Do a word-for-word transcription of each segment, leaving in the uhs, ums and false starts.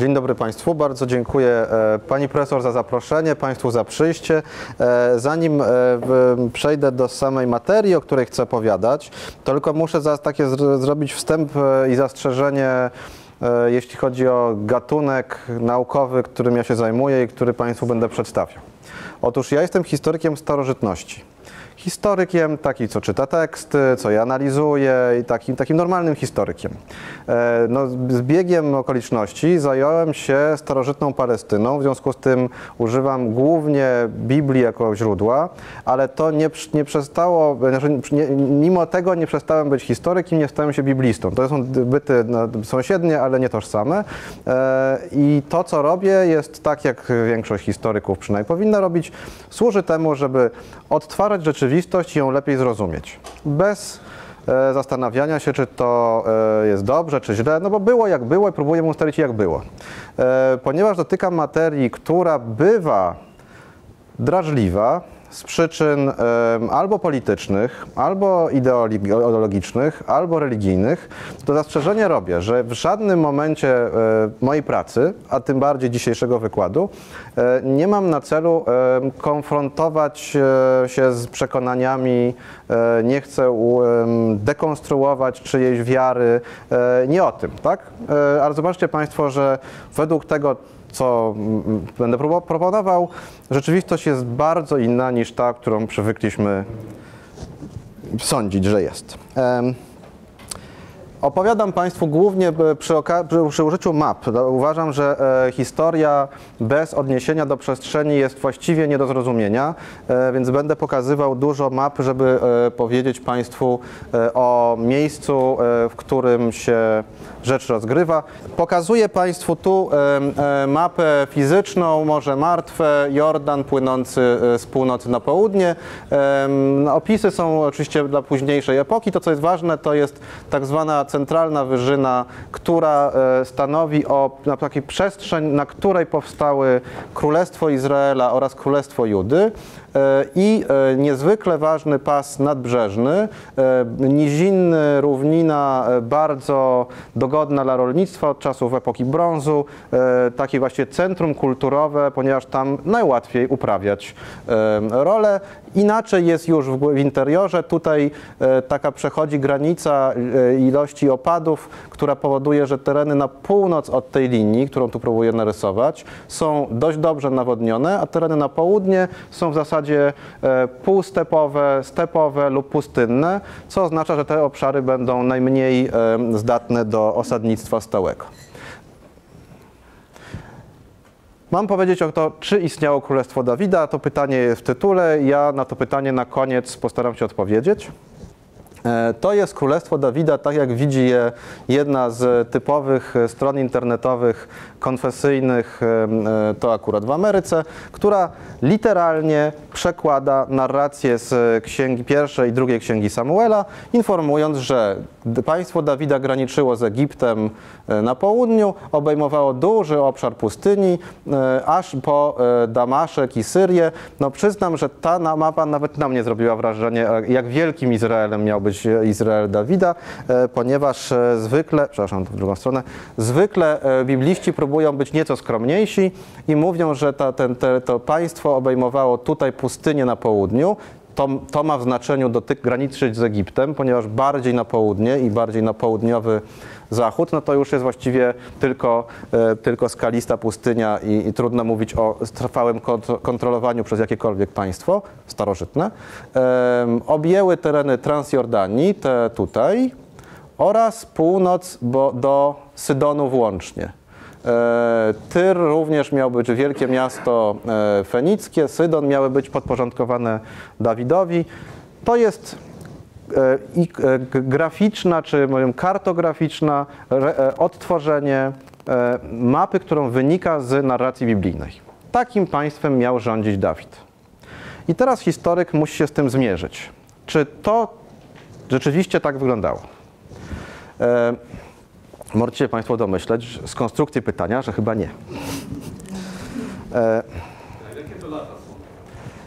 Dzień dobry Państwu, bardzo dziękuję Pani Profesor za zaproszenie, Państwu za przyjście. Zanim przejdę do samej materii, o której chcę opowiadać, to tylko muszę za takie zrobić wstęp i zastrzeżenie, jeśli chodzi o gatunek naukowy, którym ja się zajmuję i który Państwu będę przedstawiał. Otóż ja jestem historykiem starożytności. Historykiem, taki co czyta teksty, co je analizuje i takim, takim normalnym historykiem. No, z biegiem okoliczności zająłem się starożytną Palestyną, w związku z tym używam głównie Biblii jako źródła, ale to nie, nie przestało, nie, mimo tego nie przestałem być historykiem, nie stałem się biblistą. To są byty sąsiednie, ale nie tożsame. I to, co robię, jest tak, jak większość historyków przynajmniej powinna robić, służy temu, żeby odtwarzać rzeczywistość, rzeczywistość i ją lepiej zrozumieć. Bez e, zastanawiania się, czy to e, jest dobrze, czy źle, no bo było jak było i próbuję ustalić jak było. E, ponieważ dotykam materii, która bywa drażliwa z przyczyn e, albo politycznych, albo ideologicznych, albo religijnych, to zastrzeżenie robię, że w żadnym momencie e, mojej pracy, a tym bardziej dzisiejszego wykładu, e, nie mam na celu e, konfrontować e, się z przekonaniami, e, nie chcę u, e, dekonstruować czyjejś wiary, e, nie o tym, tak? E, ale zobaczcie Państwo, że według tego, co będę proponował, rzeczywistość jest bardzo inna niż ta, którą przywykliśmy sądzić, że jest. Opowiadam Państwu głównie przy, przy użyciu map. Uważam, że e, historia bez odniesienia do przestrzeni jest właściwie nie do zrozumienia, e, więc będę pokazywał dużo map, żeby e, powiedzieć Państwu e, o miejscu, e, w którym się rzecz rozgrywa. Pokazuję Państwu tu e, e, mapę fizyczną, Morze Martwe, Jordan płynący z północy na południe. E, opisy są oczywiście dla późniejszej epoki. To, co jest ważne, to jest tak zwana centralna wyżyna, która stanowi o na takiej przestrzeń, na której powstały Królestwo Izraela oraz Królestwo Judy i niezwykle ważny pas nadbrzeżny, nizinny, równina bardzo dogodna dla rolnictwa od czasów epoki brązu, takie właśnie centrum kulturowe, ponieważ tam najłatwiej uprawiać rolę. Inaczej jest już w interiorze, tutaj taka przechodzi granica ilości opadów, która powoduje, że tereny na północ od tej linii, którą tu próbuję narysować, są dość dobrze nawodnione, a tereny na południe są w zasadzie półstepowe, stepowe lub pustynne, co oznacza, że te obszary będą najmniej zdatne do osadnictwa stałego. Mam powiedzieć o to, czy istniało Królestwo Dawida. To pytanie jest w tytule. Ja na to pytanie na koniec postaram się odpowiedzieć. To jest Królestwo Dawida, tak jak widzi je jedna z typowych stron internetowych konfesyjnych, to akurat w Ameryce, która literalnie przekłada narrację z Księgi Pierwszej i Drugiej Księgi Samuela, informując, że państwo Dawida graniczyło z Egiptem na południu, obejmowało duży obszar pustyni, aż po Damaszek i Syrię. No przyznam, że ta mapa nawet na mnie zrobiła wrażenie, jak wielkim Izraelem miał być Izrael Dawida, ponieważ zwykle, przepraszam, w drugą stronę, zwykle bibliści próbują być nieco skromniejsi i mówią, że ta, ten, te, to państwo obejmowało tutaj pustynię na południu. To, to ma w znaczeniu dotyk graniczyć z Egiptem, ponieważ bardziej na południe i bardziej na południowy zachód, no to już jest właściwie tylko, tylko skalista pustynia i, i trudno mówić o trwałym kontrolowaniu przez jakiekolwiek państwo starożytne. Um, objęły tereny Transjordanii, te tutaj, oraz północ bo do Sydonu włącznie. Tyr również miał być wielkie miasto fenickie, Sydon miały być podporządkowane Dawidowi. To jest graficzna, czy kartograficzna odtworzenie mapy, którą wynika z narracji biblijnej. Takim państwem miał rządzić Dawid. I teraz historyk musi się z tym zmierzyć. Czy to rzeczywiście tak wyglądało? Możecie się Państwo domyśleć z konstrukcji pytania, że chyba nie. E,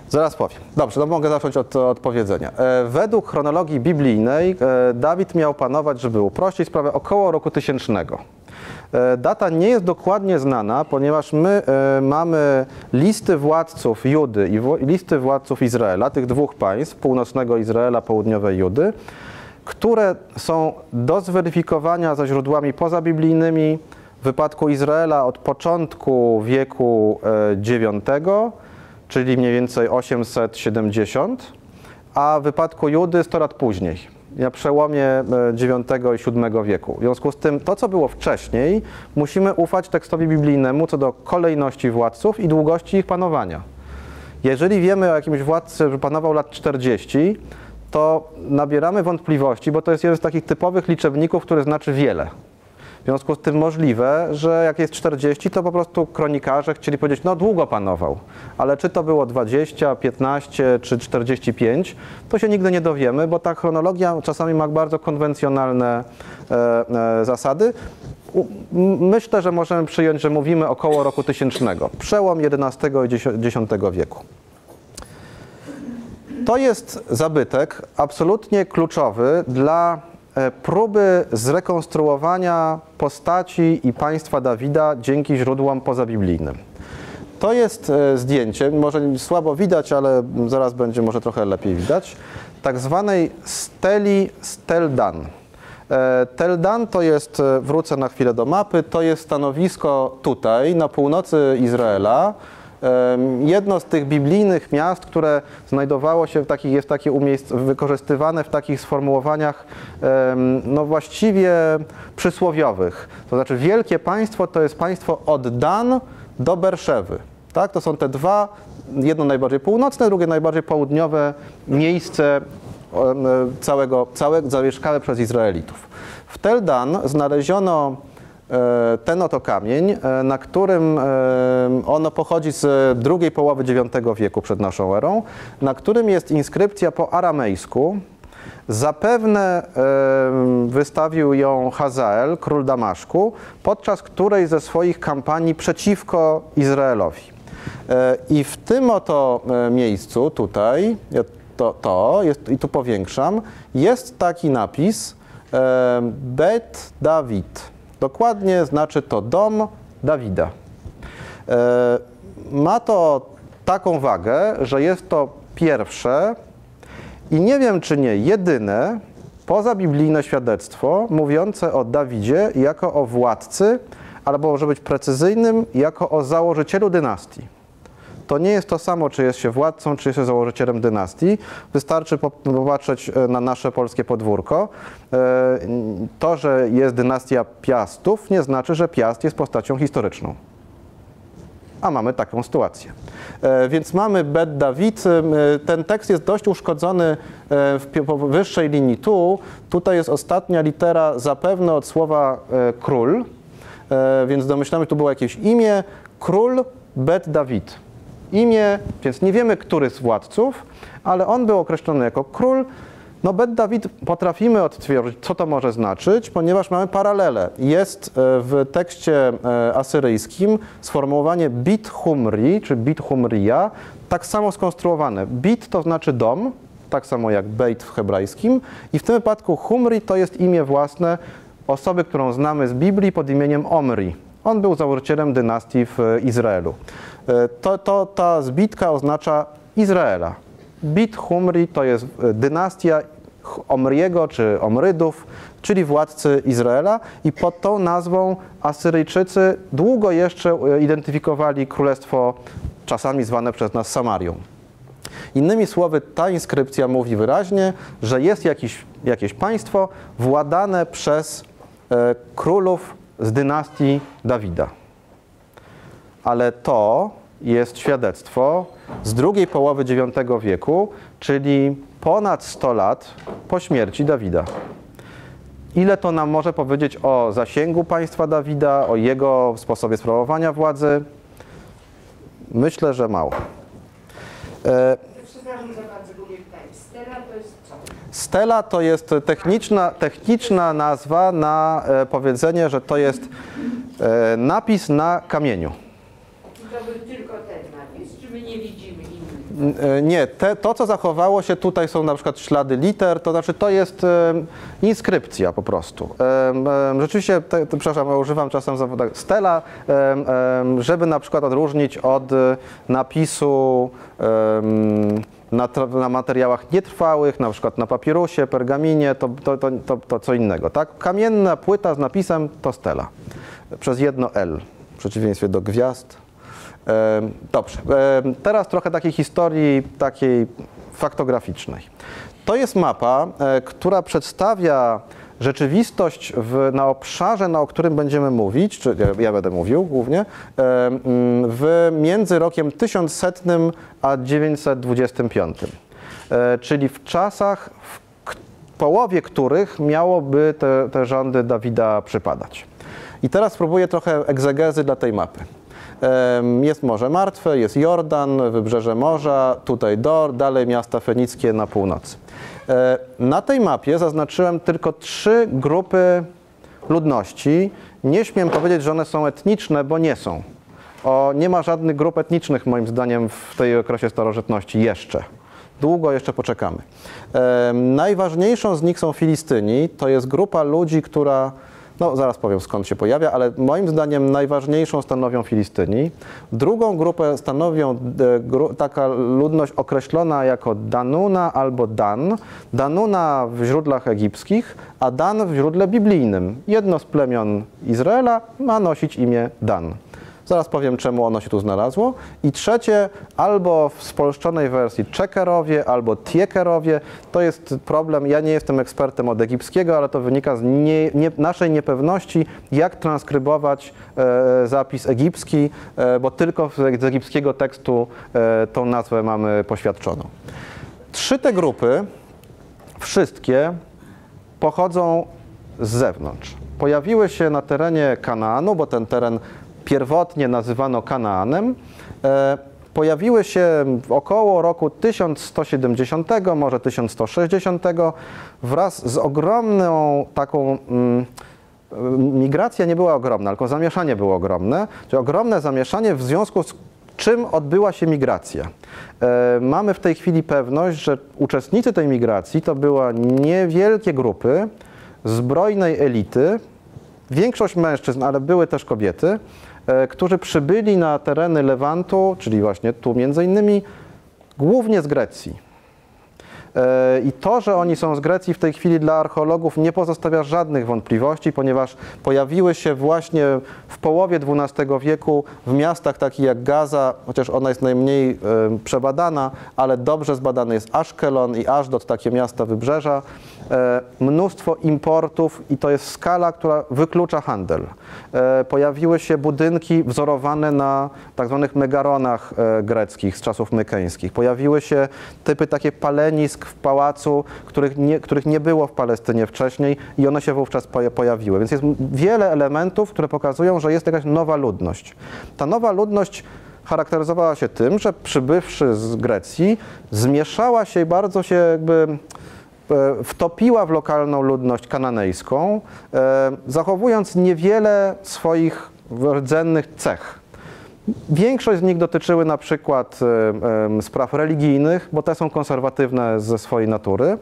zaraz powiem. Dobrze, no mogę zacząć od, od powiedzenia. E, według chronologii biblijnej e, Dawid miał panować, żeby uprościć sprawę, około roku tysięcznego. Data nie jest dokładnie znana, ponieważ my mamy listy władców Judy i listy władców Izraela, tych dwóch państw, północnego Izraela, południowej Judy, które są do zweryfikowania ze źródłami pozabiblijnymi. W wypadku Izraela od początku wieku dziewiątego, czyli mniej więcej osiemset siedemdziesiąt, a w wypadku Judy sto lat później, na przełomie dziewiątego i siódmego wieku. W związku z tym to, co było wcześniej, musimy ufać tekstowi biblijnemu co do kolejności władców i długości ich panowania. Jeżeli wiemy o jakimś władcy, że panował lat czterdzieści, to nabieramy wątpliwości, bo to jest jeden z takich typowych liczebników, który znaczy wiele. W związku z tym możliwe, że jak jest czterdzieści, to po prostu kronikarze chcieli powiedzieć, no długo panował, ale czy to było dwadzieścia, piętnaście czy czterdzieści pięć, to się nigdy nie dowiemy, bo ta chronologia czasami ma bardzo konwencjonalne e, e, zasady. U, myślę, że możemy przyjąć, że mówimy około roku tysięcznego, przełom jedenastego i dziesiątego wieku. To jest zabytek absolutnie kluczowy dla próby zrekonstruowania postaci i państwa Dawida dzięki źródłom pozabiblijnym. To jest zdjęcie, może słabo widać, ale zaraz będzie może trochę lepiej widać, tak zwanej steli z Tel Dan. Tel Dan to jest, wrócę na chwilę do mapy, to jest stanowisko tutaj, na północy Izraela, jedno z tych biblijnych miast, które znajdowało się w takich, jest takie wykorzystywane w takich sformułowaniach no właściwie przysłowiowych. To znaczy wielkie państwo to jest państwo od Dan do Berszewy. Tak? To są te dwa, jedno najbardziej północne, drugie najbardziej południowe miejsce całego, całe, zamieszkane przez Izraelitów. W Tel Dan znaleziono ten oto kamień, na którym ono pochodzi z drugiej połowy dziewiątego wieku przed naszą erą, na którym jest inskrypcja po aramejsku. Zapewne wystawił ją Hazael, król Damaszku, podczas której ze swoich kampanii przeciwko Izraelowi. I w tym oto miejscu, tutaj, to, to jest, i tu powiększam, jest taki napis Bet Dawid. Dokładnie znaczy to dom Dawida. Ma to taką wagę, że jest to pierwsze i nie wiem czy nie jedyne pozabiblijne świadectwo mówiące o Dawidzie jako o władcy, albo może być precyzyjnym, jako o założycielu dynastii. To nie jest to samo, czy jest się władcą, czy jest się założycielem dynastii. Wystarczy popatrzeć na nasze polskie podwórko. To, że jest dynastia Piastów, nie znaczy, że Piast jest postacią historyczną. A mamy taką sytuację. Więc mamy Bet Dawid. Ten tekst jest dość uszkodzony w wyższej linii tu. Tutaj jest ostatnia litera zapewne od słowa król, więc domyślamy, że tu było jakieś imię. Król Bet Dawid. Imię, więc nie wiemy, który z władców, ale on był określony jako król. No Bet Dawid potrafimy odtwierdzić, co to może znaczyć, ponieważ mamy paralele. Jest w tekście asyryjskim sformułowanie Bit Humri, czy Bit Humria, tak samo skonstruowane. Bit to znaczy dom, tak samo jak Beit w hebrajskim i w tym wypadku Humri to jest imię własne osoby, którą znamy z Biblii pod imieniem Omri. On był założycielem dynastii w Izraelu. To, to, ta zbitka oznacza Izraela. Bit Humri to jest dynastia Omriego czy Omrydów, czyli władcy Izraela i pod tą nazwą Asyryjczycy długo jeszcze identyfikowali królestwo, czasami zwane przez nas Samarią. Innymi słowy, ta inskrypcja mówi wyraźnie, że jest jakiś, jakieś państwo władane przez e, królów z dynastii Dawida. Ale to jest świadectwo z drugiej połowy dziewiątego wieku, czyli ponad sto lat po śmierci Dawida. Ile to nam może powiedzieć o zasięgu państwa Dawida, o jego sposobie sprawowania władzy? Myślę, że mało. E Stela to jest techniczna, techniczna nazwa na e, powiedzenie, że to jest e, napis na kamieniu. I to był tylko ten napis, czy my nie widzimy innych? Nie, te, to co zachowało się, tutaj są na przykład ślady liter, to znaczy to jest inskrypcja po prostu. Rzeczywiście, te, te, przepraszam, używam czasem stela, żeby na przykład odróżnić od napisu na, na materiałach nietrwałych, na przykład na papirusie, pergaminie, to, to, to, to, to co innego. Tak? Kamienna płyta z napisem to stela, przez jedno L, w przeciwieństwie do gwiazd. Dobrze, teraz trochę takiej historii, takiej faktograficznej. To jest mapa, która przedstawia rzeczywistość w, na obszarze, na o którym będziemy mówić, czy ja będę mówił głównie, w między rokiem tysiąc setnym a dziewięćset dwudziestym piątym, czyli w czasach, w połowie których miałoby te, te rządy Dawida przypadać. I teraz spróbuję trochę egzegezy dla tej mapy. Jest Morze Martwe, jest Jordan, wybrzeże morza, tutaj Dor, dalej miasta fenickie na północy. Na tej mapie zaznaczyłem tylko trzy grupy ludności. Nie śmiem powiedzieć, że one są etniczne, bo nie są. O, nie ma żadnych grup etnicznych moim zdaniem w tej okresie starożytności jeszcze. Długo jeszcze poczekamy. Najważniejszą z nich są Filistyni. To jest grupa ludzi, która... No, zaraz powiem, skąd się pojawia, ale moim zdaniem najważniejszą stanowią Filistyni. Drugą grupę stanowią taka ludność określona jako Danuna albo Dan. Danuna w źródlach egipskich, a Dan w źródle biblijnym. Jedno z plemion Izraela ma nosić imię Dan. Zaraz powiem, czemu ono się tu znalazło. I trzecie, albo w spolszczonej wersji Czekerowie, albo Tiekerowie. To jest problem, ja nie jestem ekspertem od egipskiego, ale to wynika z nie, nie, naszej niepewności, jak transkrybować e, zapis egipski, e, bo tylko z egipskiego tekstu e, tą nazwę mamy poświadczoną. Trzy te grupy, wszystkie, pochodzą z zewnątrz. Pojawiły się na terenie Kanaanu, bo ten teren pierwotnie nazywano Kanaanem, e, pojawiły się około roku tysiąc sto siedemdziesiątego, może tysiąc sto sześćdziesiątego, wraz z ogromną taką... Mm, migracja nie była ogromna, tylko zamieszanie było ogromne, czyli ogromne zamieszanie, w związku z czym odbyła się migracja. E, mamy w tej chwili pewność, że uczestnicy tej migracji to były niewielkie grupy zbrojnej elity, większość mężczyzn, ale były też kobiety, którzy przybyli na tereny Lewantu, czyli właśnie tu między innymi, głównie z Grecji. I to, że oni są z Grecji, w tej chwili dla archeologów nie pozostawia żadnych wątpliwości, ponieważ pojawiły się właśnie w połowie dwunastego wieku w miastach takich jak Gaza, chociaż ona jest najmniej przebadana, ale dobrze zbadany jest Aszkelon i Ażdot, takie miasta wybrzeża. Mnóstwo importów i to jest skala, która wyklucza handel. Pojawiły się budynki wzorowane na tak zwanych megaronach greckich z czasów mykeńskich. Pojawiły się typy takie palenisk w pałacu, których nie, których nie było w Palestynie wcześniej i one się wówczas pojawiły. Więc jest wiele elementów, które pokazują, że jest jakaś nowa ludność. Ta nowa ludność charakteryzowała się tym, że przybywszy z Grecji zmieszała się i bardzo się jakby... wtopiła w lokalną ludność kananejską, zachowując niewiele swoich rdzennych cech. Większość z nich dotyczyły na przykład spraw religijnych, bo te są konserwatywne ze swojej natury,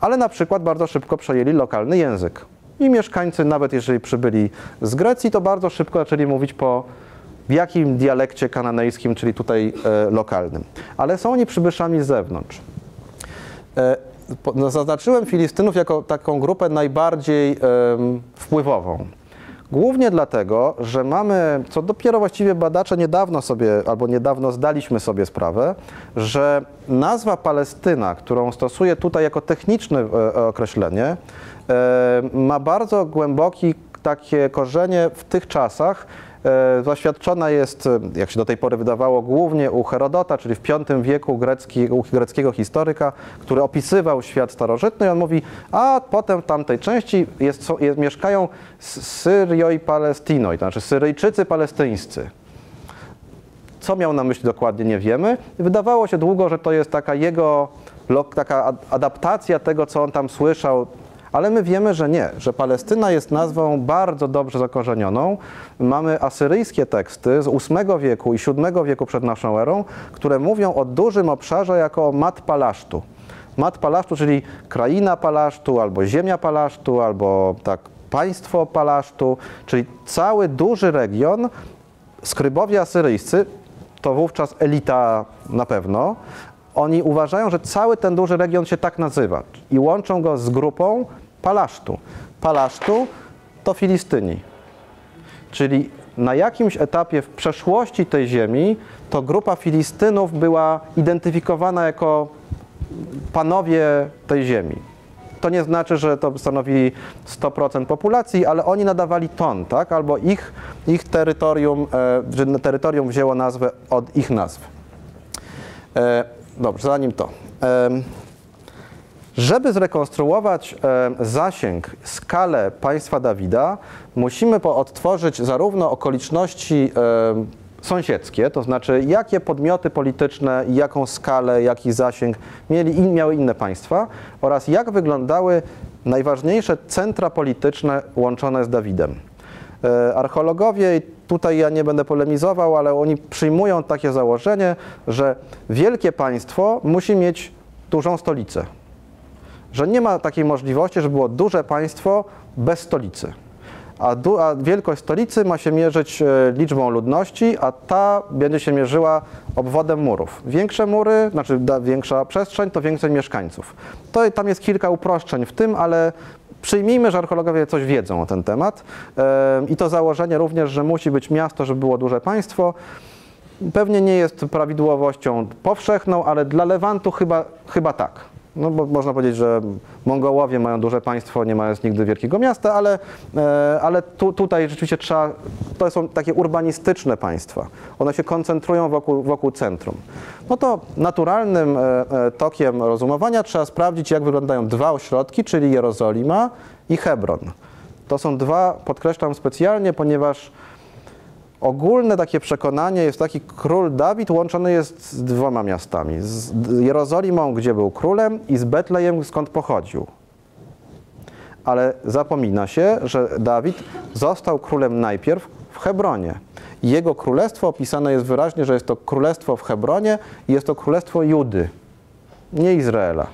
ale na przykład bardzo szybko przejęli lokalny język. I mieszkańcy, nawet jeżeli przybyli z Grecji, to bardzo szybko zaczęli mówić po jakim dialekcie kananejskim, czyli tutaj lokalnym. Ale są oni przybyszami z zewnątrz. Zaznaczyłem Filistynów jako taką grupę najbardziej um, wpływową. Głównie dlatego, że mamy, co dopiero właściwie badacze niedawno sobie, albo niedawno zdaliśmy sobie sprawę, że nazwa Palestyna, którą stosuję tutaj jako techniczne e, określenie, e, ma bardzo głębokie takie korzenie w tych czasach. Zaświadczona jest, jak się do tej pory wydawało, głównie u Herodota, czyli w piątym wieku grecki, u greckiego historyka, który opisywał świat starożytny i on mówi, a potem w tamtej części jest, jest, mieszkają Syrio i Palestinoj, to znaczy Syryjczycy palestyńscy. Co miał na myśli dokładnie, nie wiemy. Wydawało się długo, że to jest taka jego taka adaptacja tego, co on tam słyszał, ale my wiemy, że nie, że Palestyna jest nazwą bardzo dobrze zakorzenioną. Mamy asyryjskie teksty z ósmego wieku i siódmego wieku przed naszą erą, które mówią o dużym obszarze jako Mat Palasztu. Mat Palasztu, czyli kraina Palasztu, albo ziemia Palasztu, albo tak państwo Palasztu, czyli cały duży region. Skrybowie asyryjscy, to wówczas elita na pewno, oni uważają, że cały ten duży region się tak nazywa i łączą go z grupą Palasztu. Palasztu to Filistyni, czyli na jakimś etapie w przeszłości tej ziemi to grupa Filistynów była identyfikowana jako panowie tej ziemi. To nie znaczy, że to stanowili sto procent populacji, ale oni nadawali ton, tak? Albo ich, ich terytorium, e, terytorium wzięło nazwę od ich nazw. E, dobrze, zanim to. E, żeby zrekonstruować e, zasięg, skalę państwa Dawida, musimy odtworzyć zarówno okoliczności e, sąsiedzkie, to znaczy jakie podmioty polityczne, jaką skalę, jaki zasięg mieli, miały inne państwa oraz jak wyglądały najważniejsze centra polityczne łączone z Dawidem. Archeologowie, tutaj ja nie będę polemizował, ale oni przyjmują takie założenie, że wielkie państwo musi mieć dużą stolicę. Że nie ma takiej możliwości, żeby było duże państwo bez stolicy. A, du, a wielkość stolicy ma się mierzyć y, liczbą ludności, a ta będzie się mierzyła obwodem murów. Większe mury, znaczy da, większa przestrzeń, to więcej mieszkańców. To, tam jest kilka uproszczeń w tym, ale przyjmijmy, że archeologowie coś wiedzą o ten temat y, i to założenie również, że musi być miasto, żeby było duże państwo. Pewnie nie jest prawidłowością powszechną, ale dla Lewantu chyba, chyba tak. No bo można powiedzieć, że Mongołowie mają duże państwo, nie mając nigdy wielkiego miasta, ale, ale tu, tutaj rzeczywiście trzeba, to są takie urbanistyczne państwa. One się koncentrują wokół, wokół centrum. No to naturalnym tokiem rozumowania trzeba sprawdzić, jak wyglądają dwa ośrodki, czyli Jerozolima i Hebron. To są dwa, podkreślam specjalnie, ponieważ ogólne takie przekonanie jest taki, król Dawid łączony jest z dwoma miastami. Z Jerozolimą, gdzie był królem, i z Betlejem, skąd pochodził. Ale zapomina się, że Dawid został królem najpierw w Hebronie. Jego królestwo opisane jest wyraźnie, że jest to królestwo w Hebronie i jest to królestwo Judy, nie Izraela.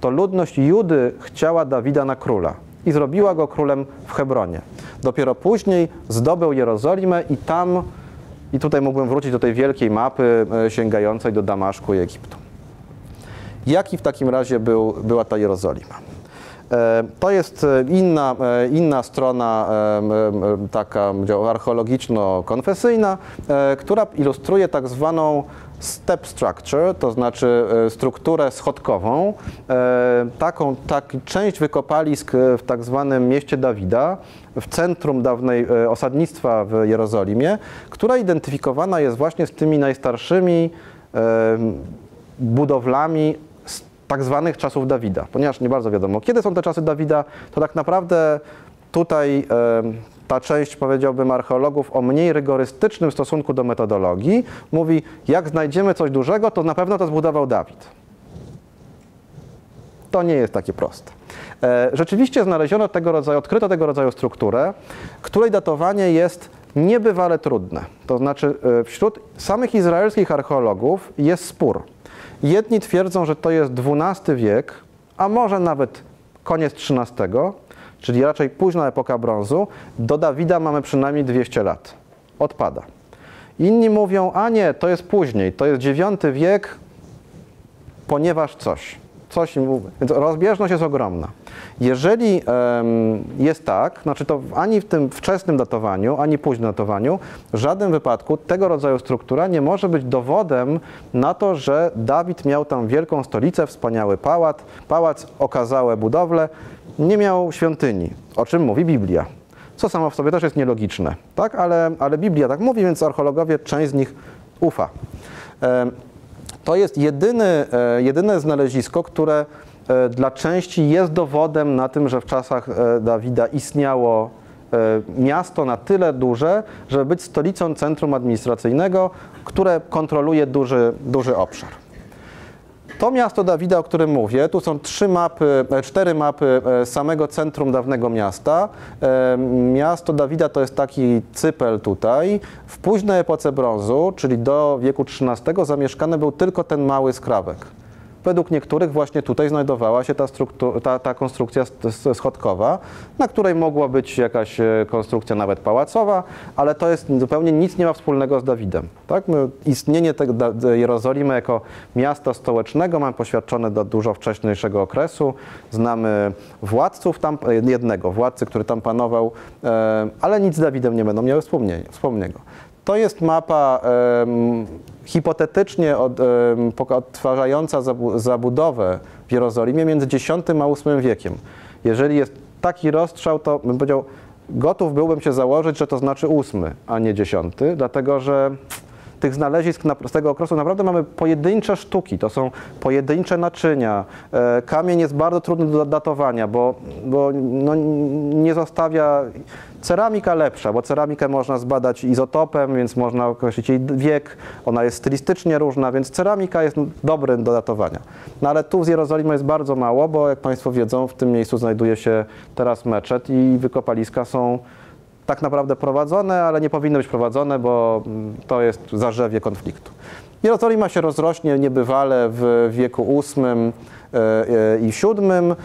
To ludność Judy chciała Dawida na króla i zrobiła go królem w Hebronie. Dopiero później zdobył Jerozolimę i tam, i tutaj mógłbym wrócić do tej wielkiej mapy sięgającej do Damaszku i Egiptu. Jaki w takim razie był, była ta Jerozolima? To jest inna, inna strona taka archeologiczno-konfesyjna, która ilustruje tak zwaną step structure, to znaczy strukturę schodkową. Taką tak, część wykopalisk w tak zwanym mieście Dawida, w centrum dawnej osadnictwa w Jerozolimie, która identyfikowana jest właśnie z tymi najstarszymi budowlami tak zwanych czasów Dawida, ponieważ nie bardzo wiadomo, kiedy są te czasy Dawida, to tak naprawdę tutaj ta część, powiedziałbym, archeologów o mniej rygorystycznym stosunku do metodologii mówi, jak znajdziemy coś dużego, to na pewno to zbudował Dawid. To nie jest takie proste. Rzeczywiście znaleziono tego rodzaju, odkryto tego rodzaju strukturę, której datowanie jest niebywale trudne. To znaczy wśród samych izraelskich archeologów jest spór. Jedni twierdzą, że to jest dwunasty wiek, a może nawet koniec trzynastego, czyli raczej późna epoka brązu. Do Dawida mamy przynajmniej dwieście lat. Odpada. Inni mówią, a nie, to jest później, to jest dziewiąty wiek, ponieważ coś. Coś Więc rozbieżność jest ogromna. Jeżeli um, jest tak, znaczy to ani w tym wczesnym datowaniu, ani późnym datowaniu, w żadnym wypadku tego rodzaju struktura nie może być dowodem na to, że Dawid miał tam wielką stolicę, wspaniały pałac, pałac, okazałe budowle, nie miał świątyni, o czym mówi Biblia. Co samo w sobie też jest nielogiczne, tak? Ale, ale Biblia tak mówi, więc archeologowie, część z nich ufa. Um, To jest jedyny, jedyne znalezisko, które dla części jest dowodem na tym, że w czasach Dawida istniało miasto na tyle duże, żeby być stolicą centrum administracyjnego, które kontroluje duży, duży obszar. To miasto Dawida, o którym mówię, tu są trzy mapy, cztery mapy samego centrum dawnego miasta. Miasto Dawida to jest taki cypel tutaj. W późnej epoce brązu, czyli do wieku trzynastego, zamieszkany był tylko ten mały skrawek. Według niektórych właśnie tutaj znajdowała się ta, ta, ta konstrukcja schodkowa, na której mogła być jakaś konstrukcja nawet pałacowa, ale to jest zupełnie nic nie ma wspólnego z Dawidem. Tak? Istnienie tego Jerozolimy jako miasta stołecznego mamy poświadczone do dużo wcześniejszego okresu. Znamy władców tam, jednego władcy, który tam panował, ale nic z Dawidem nie będą miały wspólnego. To jest mapa um, hipotetycznie od, um, odtwarzająca zabudowę w Jerozolimie między dziesiątym a ósmym wiekiem. Jeżeli jest taki rozstrzał, to bym powiedział, gotów byłbym się założyć, że to znaczy ósmy, a nie dziesiąty, dlatego że tych znalezisk z tego okresu naprawdę mamy pojedyncze sztuki, to są pojedyncze naczynia. Kamień jest bardzo trudny do datowania, bo, bo no nie zostawia... Ceramika lepsza, bo ceramikę można zbadać izotopem, więc można określić jej wiek, ona jest stylistycznie różna, więc ceramika jest dobrym do datowania. No ale tu z Jerozolimy jest bardzo mało, bo jak Państwo wiedzą, w tym miejscu znajduje się teraz meczet i wykopaliska są tak naprawdę prowadzone, ale nie powinny być prowadzone, bo to jest zarzewie konfliktu. Jerozolima się rozrośnie niebywale w wieku ósmym i siódmym,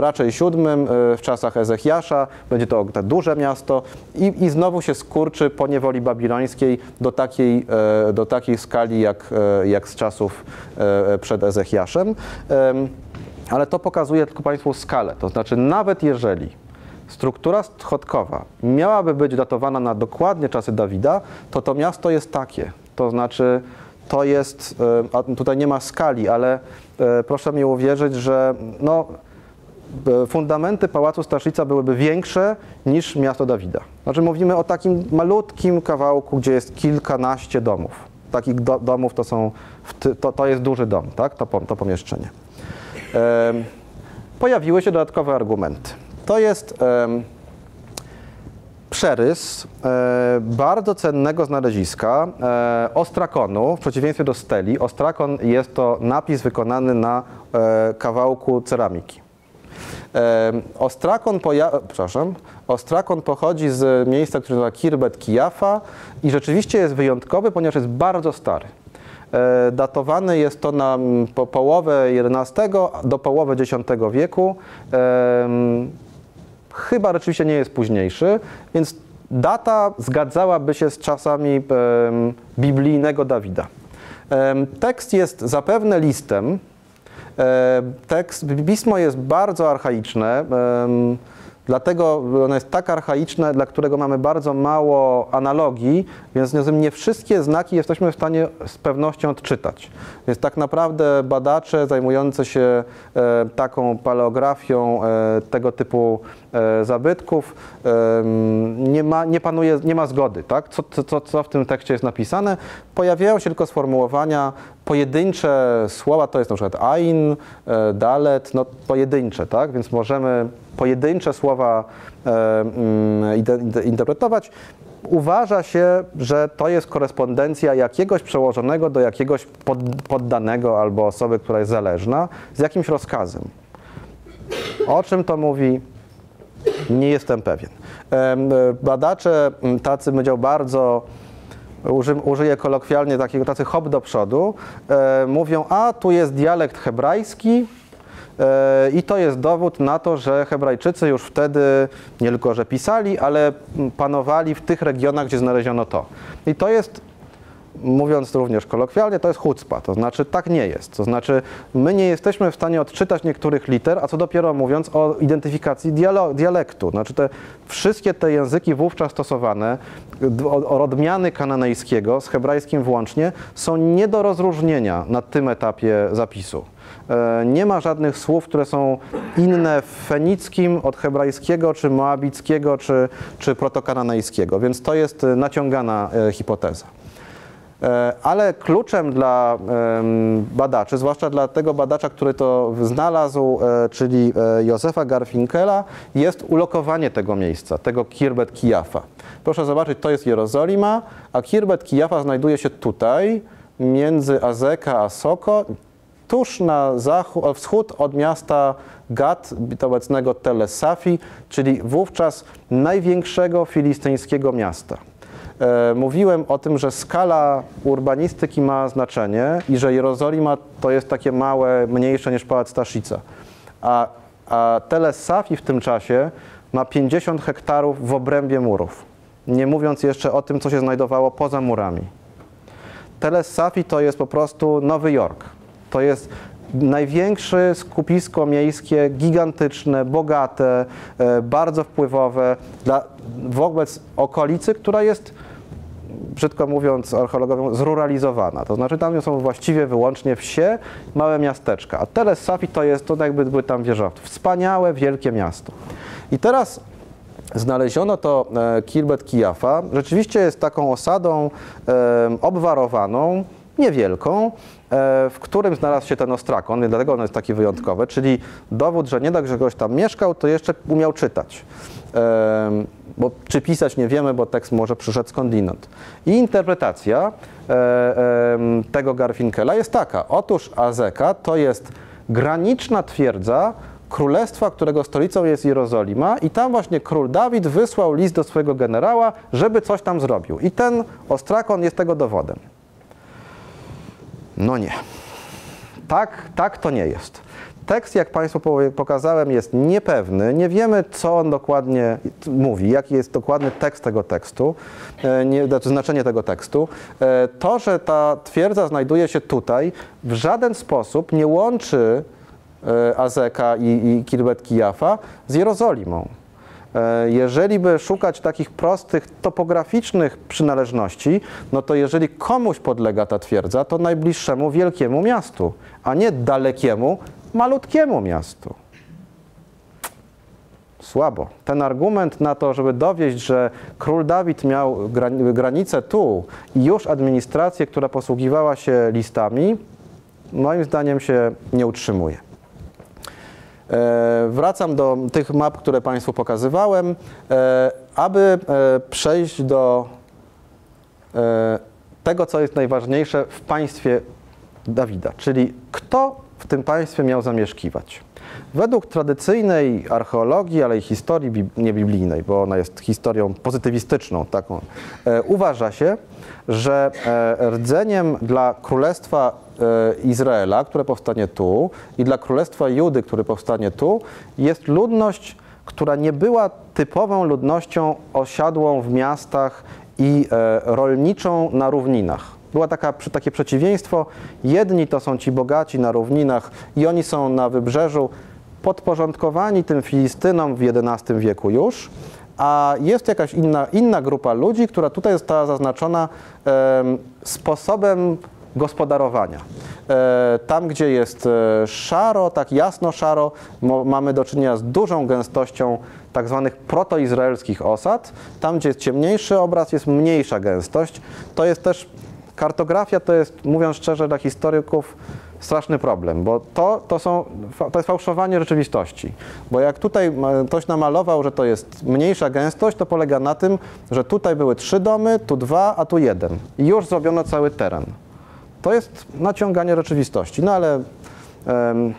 raczej siódmym w czasach Ezechiasza, będzie to duże miasto i, i znowu się skurczy po niewoli babilońskiej do takiej, do takiej skali jak, jak z czasów przed Ezechiaszem. Ale to pokazuje tylko Państwu skalę, to znaczy nawet jeżeli struktura schodkowa miałaby być datowana na dokładnie czasy Dawida, to to miasto jest takie, to znaczy to jest, tutaj nie ma skali, ale proszę mi uwierzyć, że no, fundamenty Pałacu Staszica byłyby większe niż miasto Dawida. Znaczy mówimy o takim malutkim kawałku, gdzie jest kilkanaście domów. Takich do, domów to są, to, to jest duży dom, tak? to, to pomieszczenie. Pojawiły się dodatkowe argumenty. To jest przerys bardzo cennego znaleziska ostrakonu, w przeciwieństwie do steli. Ostrakon jest to napis wykonany na kawałku ceramiki. Ostrakon, przepraszam, ostrakon pochodzi z miejsca, które nazywa Khirbet Qeiyafa i rzeczywiście jest wyjątkowy, ponieważ jest bardzo stary. Datowane jest to na po połowę jedenastego do połowy dziesiątego wieku. Chyba rzeczywiście nie jest późniejszy, więc data zgadzałaby się z czasami biblijnego Dawida. Tekst jest zapewne listem. Tekst, pismo jest bardzo archaiczne, dlatego ono jest tak archaiczne, dla którego mamy bardzo mało analogii, więc nie wszystkie znaki jesteśmy w stanie z pewnością odczytać. Więc tak naprawdę badacze zajmujący się taką paleografią tego typu zabytków nie ma, nie panuje, nie ma zgody, tak? co, co, co w tym tekście jest napisane. Pojawiają się tylko sformułowania, pojedyncze słowa, to jest na przykład ain, dalet, no pojedyncze, tak? Więc możemy pojedyncze słowa interpretować. Uważa się, że to jest korespondencja jakiegoś przełożonego do jakiegoś poddanego albo osoby, która jest zależna, z jakimś rozkazem. O czym to mówi? Nie jestem pewien. Badacze tacy, powiedział, bardzo użyję kolokwialnie takiego, tacy hop do przodu, e, mówią, a tu jest dialekt hebrajski e, i to jest dowód na to, że Hebrajczycy już wtedy nie tylko, że pisali, ale panowali w tych regionach, gdzie znaleziono to. I to jest, mówiąc również kolokwialnie, to jest chucpa, to znaczy tak nie jest. To znaczy my nie jesteśmy w stanie odczytać niektórych liter, a co dopiero mówiąc o identyfikacji dialektu. Znaczy te wszystkie te języki wówczas stosowane, odmiany kananejskiego z hebrajskim włącznie, są nie do rozróżnienia na tym etapie zapisu. Nie ma żadnych słów, które są inne w fenickim od hebrajskiego, czy moabickiego, czy, czy protokananejskiego, więc to jest naciągana hipoteza. Ale kluczem dla badaczy, zwłaszcza dla tego badacza, który to znalazł, czyli Józefa Garfinkela, jest ulokowanie tego miejsca, tego Khirbet Qeiyafa. Proszę zobaczyć, to jest Jerozolima, a Khirbet Qeiyafa znajduje się tutaj, między Azeka a Soko. tuż na zachód, wschód od miasta Gad, obecnego Tel es-Safi, czyli wówczas największego filistyńskiego miasta. Mówiłem o tym, że skala urbanistyki ma znaczenie i że Jerozolima to jest takie małe, mniejsze niż Pałac Taszica. A, a Tel es-Safi w tym czasie ma pięćdziesiąt hektarów w obrębie murów, nie mówiąc jeszcze o tym, co się znajdowało poza murami. Tel es-Safi to jest po prostu Nowy Jork. To jest największe skupisko miejskie, gigantyczne, bogate, bardzo wpływowe dla, wobec okolicy, która jest, brzydko mówiąc archeologom, zruralizowana. To znaczy tam są właściwie wyłącznie wsie, małe miasteczka. A Tel es-Safi to jest, to jakby były tam wieżowce. Wspaniałe, wielkie miasto. I teraz znaleziono to Khirbet Qeiyafa. Rzeczywiście jest taką osadą e, obwarowaną, niewielką, e, w którym znalazł się ten ostrakon, i dlatego on jest taki wyjątkowy, czyli dowód, że nie tak, że ktoś tam mieszkał, to jeszcze umiał czytać. E, bo czy pisać nie wiemy, bo tekst może przyszedł skądinąd. I interpretacja e, e, tego Garfinkela jest taka. Otóż Azeka to jest graniczna twierdza królestwa, którego stolicą jest Jerozolima, i tam właśnie król Dawid wysłał list do swojego generała, żeby coś tam zrobił. I ten ostrakon jest tego dowodem. No nie. Tak, tak to nie jest. Tekst, jak Państwu pokazałem, jest niepewny. Nie wiemy, co on dokładnie mówi, jaki jest dokładny tekst tego tekstu, nie, znaczy znaczenie tego tekstu. To, że ta twierdza znajduje się tutaj, w żaden sposób nie łączy Azeka i, i Khirbet Qeiyafa z Jerozolimą. Jeżeli by szukać takich prostych topograficznych przynależności, no to jeżeli komuś podlega ta twierdza, to najbliższemu wielkiemu miastu, a nie dalekiemu, malutkiemu miastu. Słabo. Ten argument na to, żeby dowieść, że król Dawid miał granicę tu i już administrację, która posługiwała się listami, moim zdaniem się nie utrzymuje. E, wracam do tych map, które Państwu pokazywałem, e, aby e, przejść do e, tego, co jest najważniejsze w państwie Dawida, czyli kto w tym państwie miał zamieszkiwać. Według tradycyjnej archeologii, ale i historii bib- niebiblijnej, bo ona jest historią pozytywistyczną, taką, e, uważa się, że e, rdzeniem dla królestwa e, Izraela, które powstanie tu, i dla królestwa Judy, które powstanie tu, jest ludność, która nie była typową ludnością osiadłą w miastach i e, rolniczą na równinach. Było taka, takie przeciwieństwo. Jedni to są ci bogaci na równinach i oni są na wybrzeżu podporządkowani tym Filistynom w jedenastym wieku już, a jest jakaś inna, inna grupa ludzi, która tutaj została zaznaczona e, sposobem gospodarowania. E, tam, gdzie jest szaro, tak jasno szaro, mo, mamy do czynienia z dużą gęstością tak zwanych protoizraelskich osad. Tam, gdzie jest ciemniejszy obraz, jest mniejsza gęstość. To jest też kartografia to jest, mówiąc szczerze, dla historyków straszny problem, bo to, to, są, to jest fałszowanie rzeczywistości. Bo jak tutaj ktoś namalował, że to jest mniejsza gęstość, to polega na tym, że tutaj były trzy domy, tu dwa, a tu jeden. I już zrobiono cały teren. To jest naciąganie rzeczywistości. No ale, em,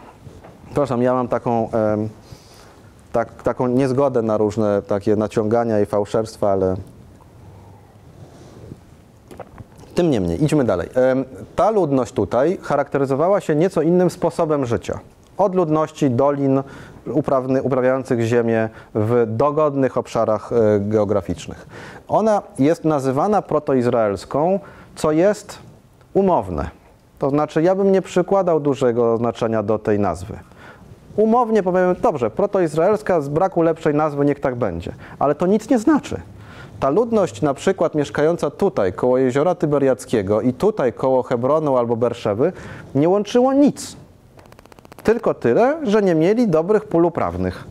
przepraszam, ja mam taką, em, tak, taką niezgodę na różne takie naciągania i fałszerstwa, ale... Tym niemniej, idźmy dalej. Ta ludność tutaj charakteryzowała się nieco innym sposobem życia. Od ludności dolin uprawny, uprawiających ziemię w dogodnych obszarach geograficznych. Ona jest nazywana protoizraelską, co jest umowne. To znaczy, ja bym nie przykładał dużego znaczenia do tej nazwy. Umownie powiem, dobrze, protoizraelska, z braku lepszej nazwy niech tak będzie. Ale to nic nie znaczy. Ta ludność na przykład mieszkająca tutaj, koło Jeziora Tyberiackiego i tutaj, koło Hebronu albo Berszewy, nie łączyło nic. Tylko tyle, że nie mieli dobrych pól uprawnych,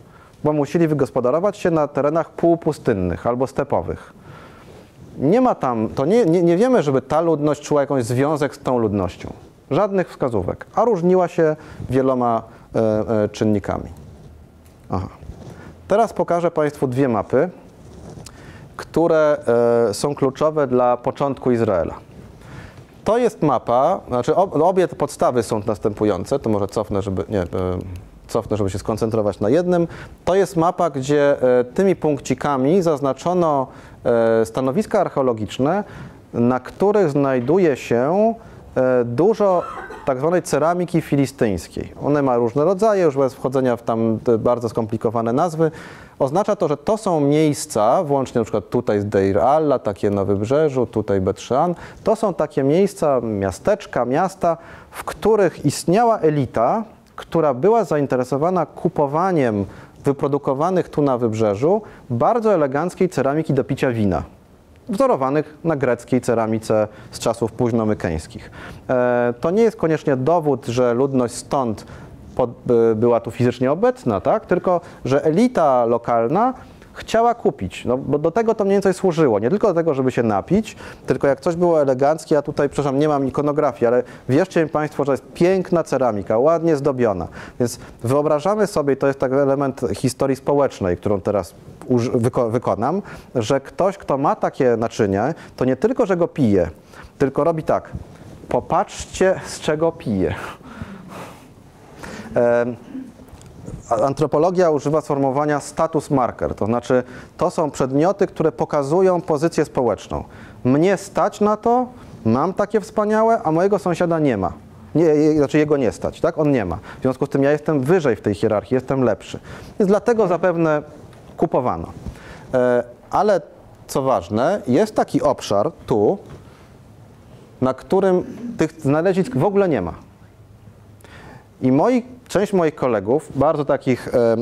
bo musieli wygospodarować się na terenach półpustynnych albo stepowych. Nie ma tam, to nie, nie, nie wiemy, żeby ta ludność czuła jakiś związek z tą ludnością. Żadnych wskazówek, a różniła się wieloma e, e, czynnikami. Aha. Teraz pokażę Państwu dwie mapy, które e, są kluczowe dla początku Izraela. To jest mapa, znaczy obie te podstawy są następujące, to może cofnę, żeby, nie, cofnę, żeby się skoncentrować na jednym. To jest mapa, gdzie tymi punkcikami zaznaczono stanowiska archeologiczne, na których znajduje się dużo tak zwanej ceramiki filistyńskiej. Ona ma różne rodzaje, już bez wchodzenia w tam bardzo skomplikowane nazwy. Oznacza to, że to są miejsca, włącznie na przykład tutaj z Deir Alla, takie na wybrzeżu, tutaj Bet Shean, to są takie miejsca, miasteczka, miasta, w których istniała elita, która była zainteresowana kupowaniem wyprodukowanych tu na wybrzeżu bardzo eleganckiej ceramiki do picia wina, wzorowanych na greckiej ceramice z czasów późnomykeńskich. To nie jest koniecznie dowód, że ludność stąd pod, była tu fizycznie obecna, tak? Tylko że elita lokalna chciała kupić, no, bo do tego to mniej więcej służyło, nie tylko do tego, żeby się napić, tylko jak coś było eleganckie, ja tutaj, przepraszam, nie mam ikonografii, ale wierzcie mi Państwo, że jest piękna ceramika, ładnie zdobiona, więc wyobrażamy sobie, to jest taki element historii społecznej, którą teraz wyko wykonam, że ktoś, kto ma takie naczynie, to nie tylko, że go pije, tylko robi tak, popatrzcie, z czego pije. Ehm. Antropologia używa sformułowania status marker, to znaczy to są przedmioty, które pokazują pozycję społeczną. Mnie stać na to, mam takie wspaniałe, a mojego sąsiada nie ma. Nie, znaczy jego nie stać, tak? On nie ma. W związku z tym ja jestem wyżej w tej hierarchii, jestem lepszy. Więc dlatego zapewne kupowano. Ale co ważne, jest taki obszar tu, na którym tych znalezisk w ogóle nie ma. I moi, część moich kolegów, bardzo takich e, e,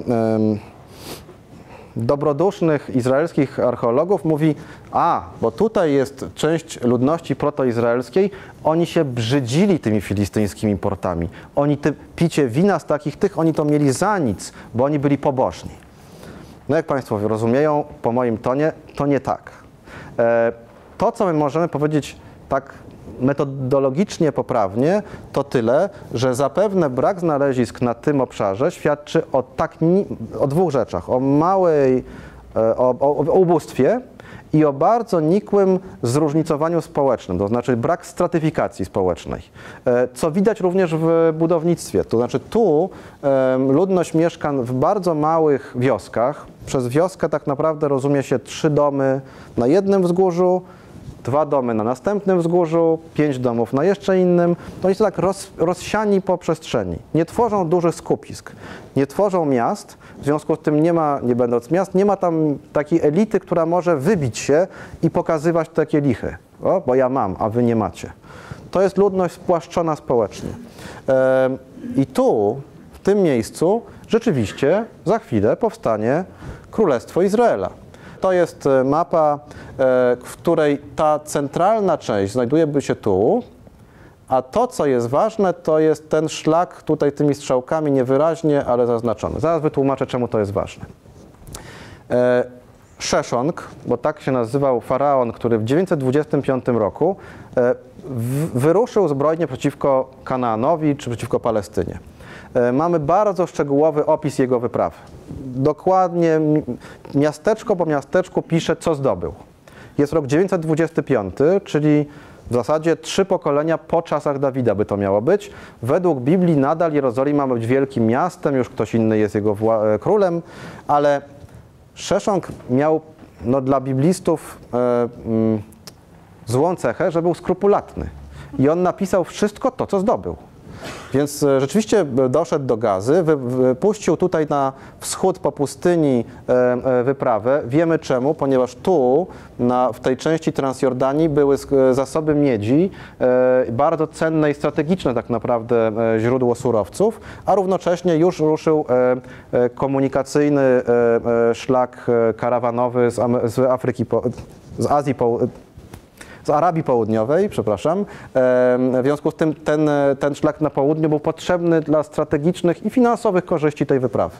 dobrodusznych izraelskich archeologów mówi, a, bo tutaj jest część ludności protoizraelskiej, oni się brzydzili tymi filistyńskimi portami. Oni te picie wina z takich tych, oni to mieli za nic, bo oni byli pobożni. No jak Państwo rozumieją, po moim tonie, to nie tak. E, to, co my możemy powiedzieć tak metodologicznie poprawnie, to tyle, że zapewne brak znalezisk na tym obszarze świadczy o, tak, o dwóch rzeczach. O małej, o, o, o ubóstwie i o bardzo nikłym zróżnicowaniu społecznym, to znaczy brak stratyfikacji społecznej, co widać również w budownictwie. To znaczy tu ludność mieszka w bardzo małych wioskach. Przez wioskę tak naprawdę rozumie się trzy domy na jednym wzgórzu, dwa domy na następnym wzgórzu, pięć domów na jeszcze innym. To oni są tak roz, rozsiani po przestrzeni. Nie tworzą dużych skupisk, nie tworzą miast, w związku z tym nie ma, nie będąc miast, nie ma tam takiej elity, która może wybić się i pokazywać takie lichy. O, bo ja mam, a wy nie macie. To jest ludność spłaszczona społecznie. I tu, w tym miejscu, rzeczywiście za chwilę powstanie Królestwo Izraela. To jest mapa, w której ta centralna część znajduje się tu, a to, co jest ważne, to jest ten szlak tutaj tymi strzałkami niewyraźnie, ale zaznaczony. Zaraz wytłumaczę, czemu to jest ważne. Szeszonk, bo tak się nazywał faraon, który w dziewięćset dwudziestym piątym roku wyruszył zbrojnie przeciwko Kanaanowi czy przeciwko Palestynie. Mamy bardzo szczegółowy opis jego wyprawy. Dokładnie miasteczko po miasteczku pisze, co zdobył. Jest rok dziewięćset dwudziesty piąty, czyli w zasadzie trzy pokolenia po czasach Dawida by to miało być. Według Biblii nadal Jerozolima ma być wielkim miastem, już ktoś inny jest jego królem, ale Szeszonk miał no, dla biblistów e, mm, złą cechę, że był skrupulatny. I on napisał wszystko to, co zdobył. Więc rzeczywiście doszedł do Gazy, wypuścił tutaj na wschód po pustyni wyprawę. Wiemy czemu, ponieważ tu, na, w tej części Transjordanii były zasoby miedzi, bardzo cenne i strategiczne tak naprawdę źródło surowców, a równocześnie już ruszył komunikacyjny szlak karawanowy z Afryki, z Azji Południowej, z Arabii Południowej, przepraszam. W związku z tym ten, ten szlak na południu był potrzebny dla strategicznych i finansowych korzyści tej wyprawy.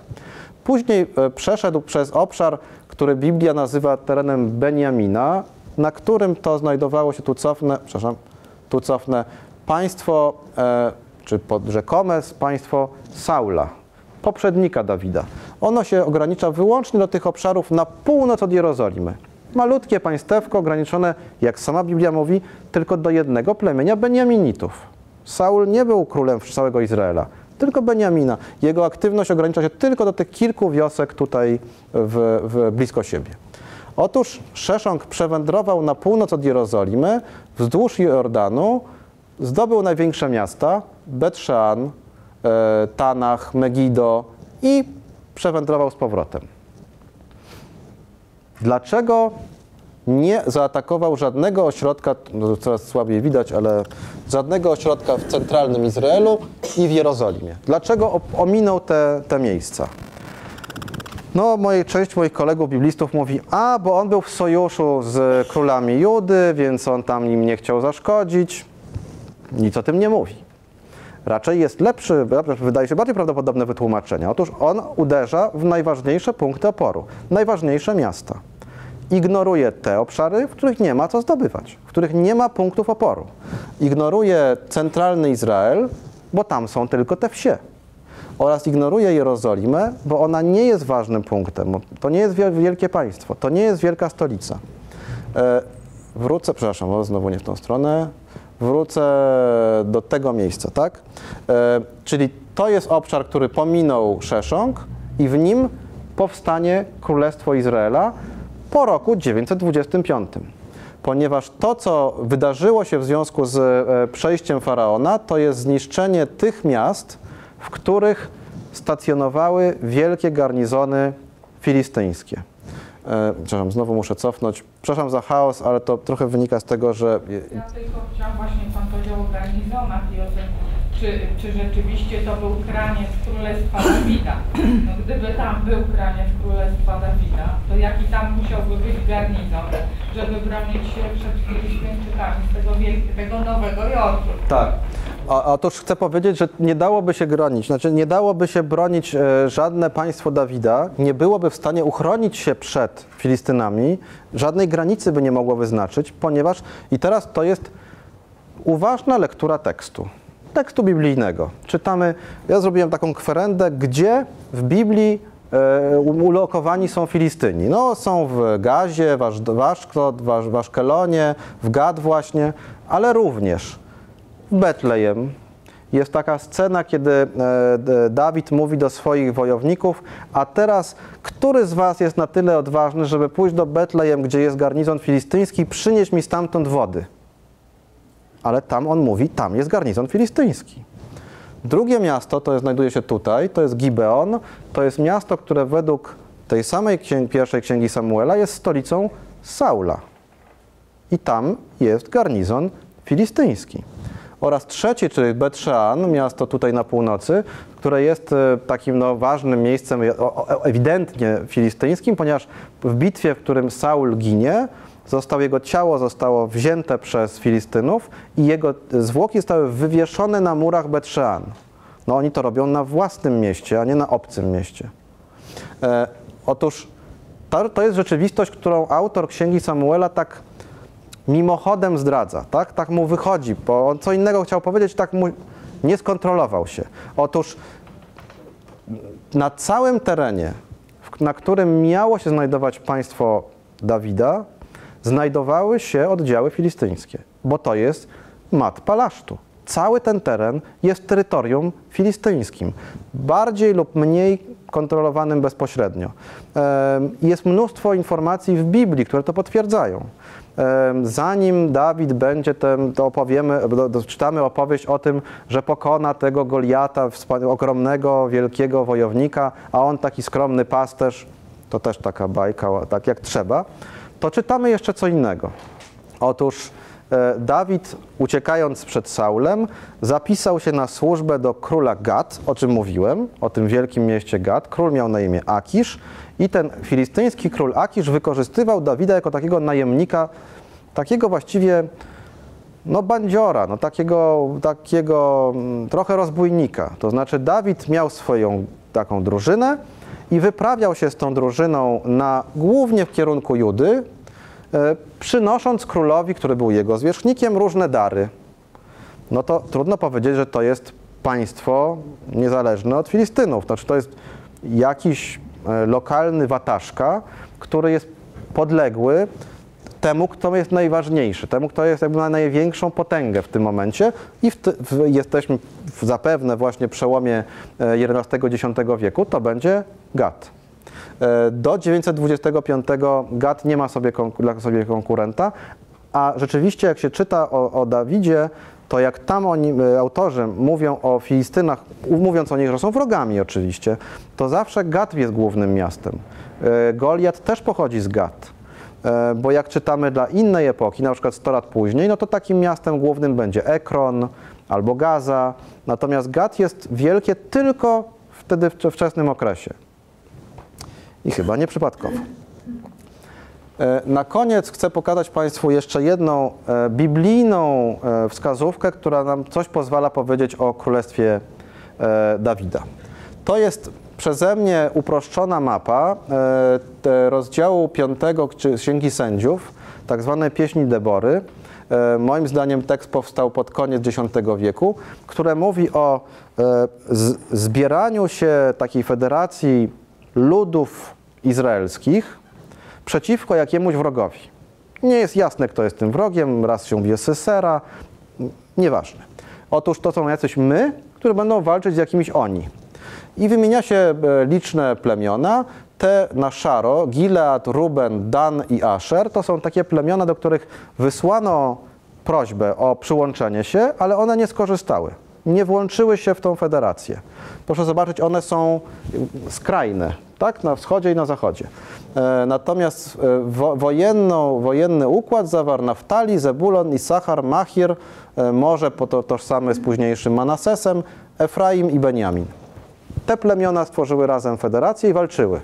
Później przeszedł przez obszar, który Biblia nazywa terenem Benjamina, na którym to znajdowało się, tu cofnę, przepraszam, tu cofnę, państwo, czy pod rzekome państwo Saula, poprzednika Dawida. Ono się ogranicza wyłącznie do tych obszarów na północ od Jerozolimy. malutkie państewko ograniczone, jak sama Biblia mówi, tylko do jednego plemienia Beniaminitów. Saul nie był królem całego Izraela, tylko Beniamina. Jego aktywność ogranicza się tylko do tych kilku wiosek tutaj w, w blisko siebie. Otóż Szeszonk przewędrował na północ od Jerozolimy, wzdłuż Jordanu, zdobył największe miasta, Bet Shean, Tanach, Megido i przewędrował z powrotem. Dlaczego nie zaatakował żadnego ośrodka, coraz słabiej widać, ale żadnego ośrodka w centralnym Izraelu i w Jerozolimie? Dlaczego ominął te, te miejsca? No, moje, część moich kolegów biblistów mówi, a, bo on był w sojuszu z królami Judy, więc on tam im nie chciał zaszkodzić. Nic o tym nie mówi. Raczej jest lepszy, wydaje się bardziej prawdopodobne wytłumaczenie. Otóż on uderza w najważniejsze punkty oporu, najważniejsze miasta. Ignoruje te obszary, w których nie ma co zdobywać, w których nie ma punktów oporu. Ignoruje centralny Izrael, bo tam są tylko te wsie. Oraz ignoruje Jerozolimę, bo ona nie jest ważnym punktem. To nie jest wielkie państwo, to nie jest wielka stolica. E, wrócę, przepraszam, bo znowu nie w tą stronę. Wrócę do tego miejsca, tak? E, czyli to jest obszar, który pominął Szeszonk i w nim powstanie Królestwo Izraela po roku dziewięćset dwudziestym piątym. Ponieważ to, co wydarzyło się w związku z e, przejściem Faraona, to jest zniszczenie tych miast, w których stacjonowały wielkie garnizony filistyńskie. E, przepraszam, znowu muszę cofnąć. Przepraszam za chaos, ale to trochę wynika z tego, że... Ja tylko chciałam, właśnie pan powiedział o garnizonach i o tym, czy, czy rzeczywiście to był kraniec Królestwa Dawida. No, gdyby tam był kraniec Królestwa Dawida, to jaki tam musiałby być garnizon, żeby bronić się przed Filistyńczykami z tego, tego Nowego Jorku? Tak. O, otóż chcę powiedzieć, że nie dałoby się bronić, znaczy nie dałoby się bronić e, żadne państwo Dawida, nie byłoby w stanie uchronić się przed Filistynami, żadnej granicy by nie mogło wyznaczyć, ponieważ, i teraz to jest uważna lektura tekstu, tekstu biblijnego. Czytamy, ja zrobiłem taką kwerendę, gdzie w Biblii e, ulokowani są Filistyni. No są w Gazie, w Aszkelonie, w Gad właśnie, ale również w Betlejem jest taka scena, kiedy Dawid mówi do swoich wojowników, a teraz, który z was jest na tyle odważny, żeby pójść do Betlejem, gdzie jest garnizon filistyński, przynieść mi stamtąd wody. Ale tam on mówi, tam jest garnizon filistyński. Drugie miasto, to jest, znajduje się tutaj, to jest Gibeon, to jest miasto, które według tej samej księgi, pierwszej księgi Samuela jest stolicą Saula. I tam jest garnizon filistyński. Oraz trzecie, czyli Bet Shean, miasto tutaj na północy, które jest takim no, ważnym miejscem ewidentnie filistyńskim, ponieważ w bitwie, w którym Saul ginie, został, jego ciało zostało wzięte przez Filistynów i jego zwłoki zostały wywieszone na murach Bet Shean. No oni to robią na własnym mieście, a nie na obcym mieście. E, otóż to, to jest rzeczywistość, którą autor Księgi Samuela tak mimochodem zdradza, tak? Tak mu wychodzi, bo on co innego chciał powiedzieć, tak mu nie skontrolował się. Otóż na całym terenie, na którym miało się znajdować państwo Dawida, znajdowały się oddziały filistyńskie, bo to jest Mat Palasztu. Cały ten teren jest terytorium filistyńskim, bardziej lub mniej kontrolowanym bezpośrednio. Jest mnóstwo informacji w Biblii, które to potwierdzają. Zanim Dawid będzie, ten, to opowiemy, czytamy opowieść o tym, że pokona tego Goliata, ogromnego, wielkiego wojownika, a on taki skromny pasterz, to też taka bajka, tak jak trzeba, to czytamy jeszcze co innego. Otóż Dawid, uciekając przed Saulem, zapisał się na służbę do króla Gad, o czym mówiłem, o tym wielkim mieście Gad. Król miał na imię Akisz i ten filistyński król Akisz wykorzystywał Dawida jako takiego najemnika, takiego właściwie no bandziora, no takiego, takiego trochę rozbójnika. To znaczy Dawid miał swoją taką drużynę i wyprawiał się z tą drużyną na, głównie w kierunku Judy, przynosząc królowi, który był jego zwierzchnikiem, różne dary. No to trudno powiedzieć, że to jest państwo niezależne od Filistynów. Znaczy to jest jakiś lokalny wataszka, który jest podległy temu, kto jest najważniejszy, temu, kto jest jakby na największą potęgę w tym momencie i w t- w jesteśmy w zapewne właśnie przełomie jedenastego do dziesiątego wieku, to będzie Gad. Do dziewięćset dwudziestego piątego Gad nie ma sobie, konkur- sobie konkurenta, a rzeczywiście jak się czyta o, o Dawidzie, to jak tam oni, autorzy, mówią o Filistynach, mówiąc o nich, że są wrogami oczywiście, to zawsze Gad jest głównym miastem. Goliat też pochodzi z Gad. Bo jak czytamy dla innej epoki, na przykład sto lat później, no to takim miastem głównym będzie Ekron albo Gaza. Natomiast Gad jest wielkie tylko wtedy w wczesnym okresie. I chyba nie przypadkowo. Na koniec chcę pokazać Państwu jeszcze jedną biblijną wskazówkę, która nam coś pozwala powiedzieć o Królestwie Dawida. To jest przeze mnie uproszczona mapa rozdziału piątego Księgi Sędziów, tak zwanej Pieśni Debory. Moim zdaniem tekst powstał pod koniec dziesiątego wieku, które mówi o zbieraniu się takiej federacji ludów izraelskich przeciwko jakiemuś wrogowi. Nie jest jasne, kto jest tym wrogiem, raz się mówi Sysera, nieważne. Otóż to są jacyś my, którzy będą walczyć z jakimiś oni. I wymienia się liczne plemiona, te na szaro, Gilead, Ruben, Dan i Asher, to są takie plemiona, do których wysłano prośbę o przyłączenie się, ale one nie skorzystały, nie włączyły się w tą federację. Proszę zobaczyć, one są skrajne, tak, na wschodzie i na zachodzie. Natomiast wo, wojenno, wojenny układ zawarł Naftali, Zebulon, Isachar, Machir, może po to, tożsamy z późniejszym Manasesem, Efraim i Benjamin. Te plemiona stworzyły razem federację i walczyły.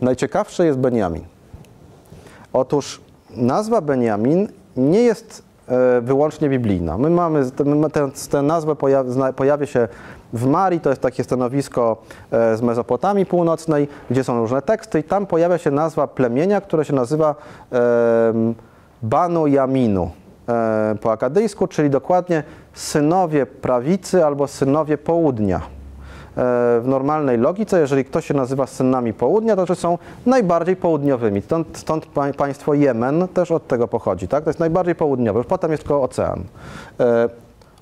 Najciekawszy jest Benjamin. Otóż nazwa Benjamin nie jest e, wyłącznie biblijna. My mamy tę nazwę, pojawia, pojawia się w Marii, to jest takie stanowisko e, z Mezopotamii Północnej, gdzie są różne teksty i tam pojawia się nazwa plemienia, które się nazywa e, Banu Jaminu e, po akadyjsku, czyli dokładnie synowie prawicy albo synowie południa. W normalnej logice, jeżeli ktoś się nazywa synami południa, to znaczy są najbardziej południowymi. Stąd, stąd państwo Jemen też od tego pochodzi, tak? To jest najbardziej południowe, już potem jest tylko ocean. E,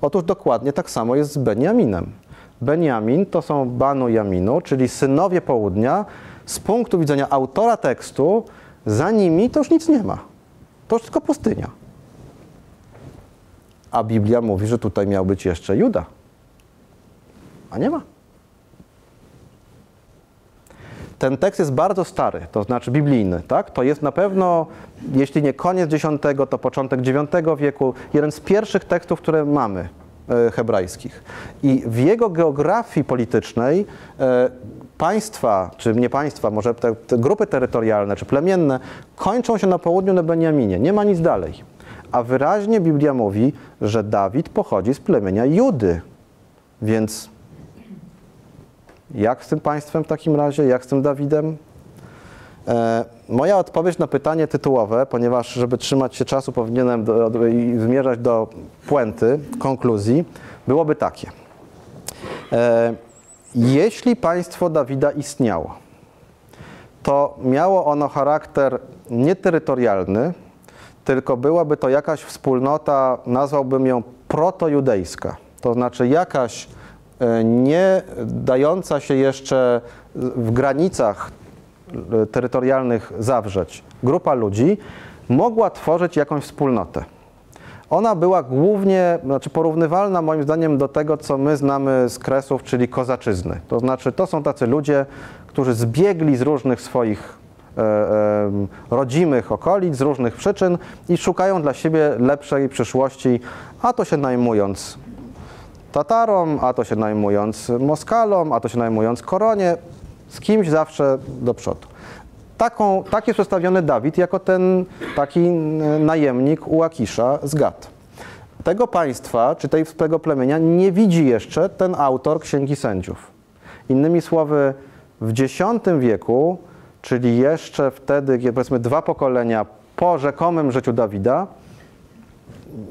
otóż dokładnie tak samo jest z Benjaminem. Benjamin to są Banu Jaminu, czyli synowie południa. Z punktu widzenia autora tekstu, za nimi to już nic nie ma. To już tylko pustynia. A Biblia mówi, że tutaj miał być jeszcze Juda. A nie ma. Ten tekst jest bardzo stary, to znaczy biblijny, tak? To jest na pewno, jeśli nie koniec dziesiątego, to początek dziewiątego wieku, jeden z pierwszych tekstów, które mamy, hebrajskich. I w jego geografii politycznej państwa, czy nie państwa, może te, te grupy terytorialne, czy plemienne, kończą się na południu na Benjaminie, nie ma nic dalej. A wyraźnie Biblia mówi, że Dawid pochodzi z plemienia Judy, więc... Jak z tym państwem w takim razie? Jak z tym Dawidem? E, moja odpowiedź na pytanie tytułowe, ponieważ żeby trzymać się czasu, powinienem do, do, i zmierzać do puenty, konkluzji, byłoby takie. E, jeśli państwo Dawida istniało, to miało ono charakter nieterytorialny, tylko byłaby to jakaś wspólnota, nazwałbym ją protojudejska, to znaczy jakaś nie dająca się jeszcze w granicach terytorialnych zawrzeć grupa ludzi, mogła tworzyć jakąś wspólnotę. Ona była głównie, znaczy porównywalna moim zdaniem do tego, co my znamy z Kresów, czyli kozaczyzny. To znaczy to są tacy ludzie, którzy zbiegli z różnych swoich e, e, rodzimych okolic, z różnych przyczyn i szukają dla siebie lepszej przyszłości, a to się najmując Tatarom, a to się najmując Moskalom, a to się najmując Koronie, z kimś zawsze do przodu. Taką, tak jest przedstawiony Dawid jako ten taki najemnik u Akisza z Gad. Tego państwa, czy tej, tego plemienia nie widzi jeszcze ten autor Księgi Sędziów. Innymi słowy, w dziesiątym wieku, czyli jeszcze wtedy, powiedzmy dwa pokolenia po rzekomym życiu Dawida,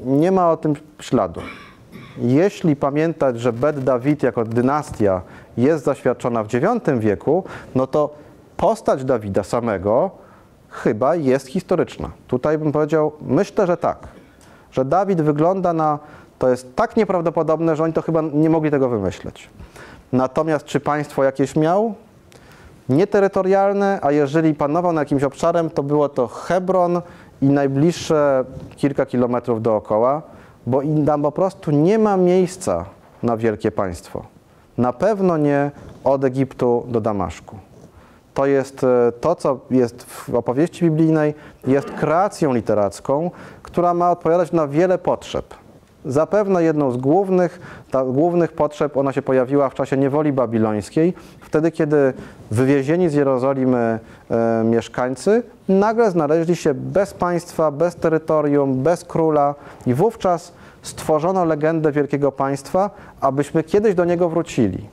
nie ma o tym śladu. Jeśli pamiętać, że Bet Dawid jako dynastia jest zaświadczona w dziewiątym wieku, no to postać Dawida samego chyba jest historyczna. Tutaj bym powiedział, myślę, że tak, że Dawid wygląda na... To jest tak nieprawdopodobne, że oni to chyba nie mogli tego wymyśleć. Natomiast czy państwo jakieś miał? Nieterytorialne, a jeżeli panował na jakimś obszarem, to było to Hebron i najbliższe kilka kilometrów dookoła, bo tam po prostu nie ma miejsca na wielkie państwo. Na pewno nie od Egiptu do Damaszku. To jest to, co jest w opowieści biblijnej, jest kreacją literacką, która ma odpowiadać na wiele potrzeb. Zapewne jedną z głównych, ta, głównych potrzeb, ona się pojawiła w czasie niewoli babilońskiej, wtedy kiedy wywiezieni z Jerozolimy e, mieszkańcy nagle znaleźli się bez państwa, bez terytorium, bez króla i wówczas stworzono legendę wielkiego państwa, abyśmy kiedyś do niego wrócili.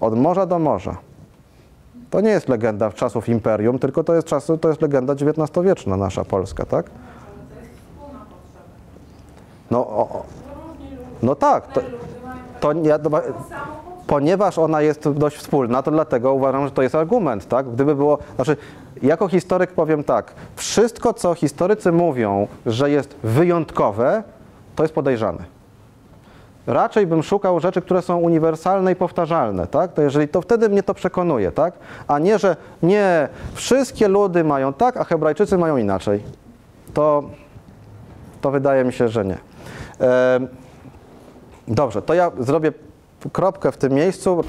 Od morza do morza. To nie jest legenda czasów imperium, tylko to jest, czasy, to jest legenda dziewiętnastowieczna nasza polska, tak? No, o, o. no tak, to, to ja, ponieważ ona jest dość wspólna, to dlatego uważam, że to jest argument, tak? Gdyby było, znaczy, jako historyk powiem tak, wszystko co historycy mówią, że jest wyjątkowe, to jest podejrzane. Raczej bym szukał rzeczy, które są uniwersalne i powtarzalne, tak? To jeżeli to wtedy mnie to przekonuje, tak? A nie, że nie, wszystkie ludy mają tak, a Hebrajczycy mają inaczej. To, to wydaje mi się, że nie. Dobrze, to ja zrobię kropkę w tym miejscu.